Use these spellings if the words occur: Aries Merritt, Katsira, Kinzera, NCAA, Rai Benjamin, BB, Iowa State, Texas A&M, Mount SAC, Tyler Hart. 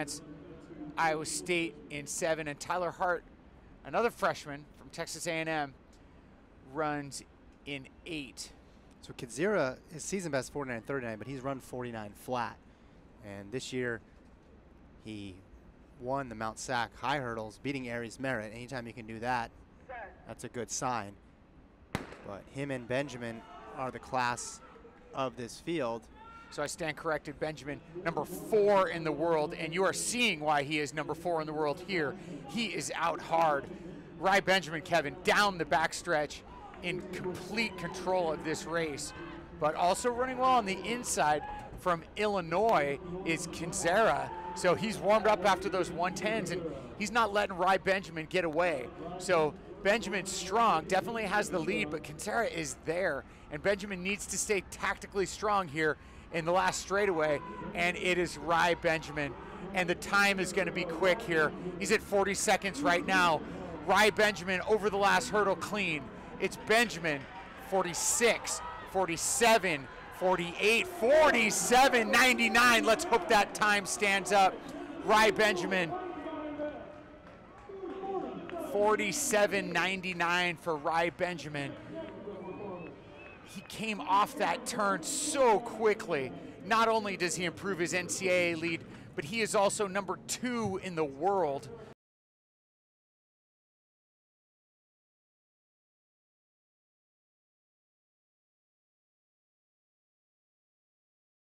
That's Iowa State in 7, and Tyler Hart, another freshman from Texas A&M, runs in 8. So Katsira, his season best 49.39, but he's run 49 flat. And this year, he won the Mount SAC high hurdles, beating Aries Merritt. Anytime you can do that, that's a good sign. But him and Benjamin are the class of this field. So I stand corrected, Benjamin, number 4 in the world, and you are seeing why he is number 4 in the world here. He is out hard. Rai Benjamin, Kevin, down the backstretch in complete control of this race, but also running well on the inside from Illinois is Kinzera. So he's warmed up after those 110s, and he's not letting Rai Benjamin get away. So Benjamin's strong, definitely has the lead, but Kinzera is there, and Benjamin needs to stay tactically strong here in the last straightaway, and it is Rai Benjamin. And the time is gonna be quick here. He's at 40 seconds right now. Rai Benjamin over the last hurdle clean. It's Benjamin, 46, 47, 48, 47, 99. Let's hope that time stands up. Rai Benjamin, 47.99 for Rai Benjamin. He came off that turn so quickly. Not only does he improve his NCAA lead, but he is also number 2 in the world.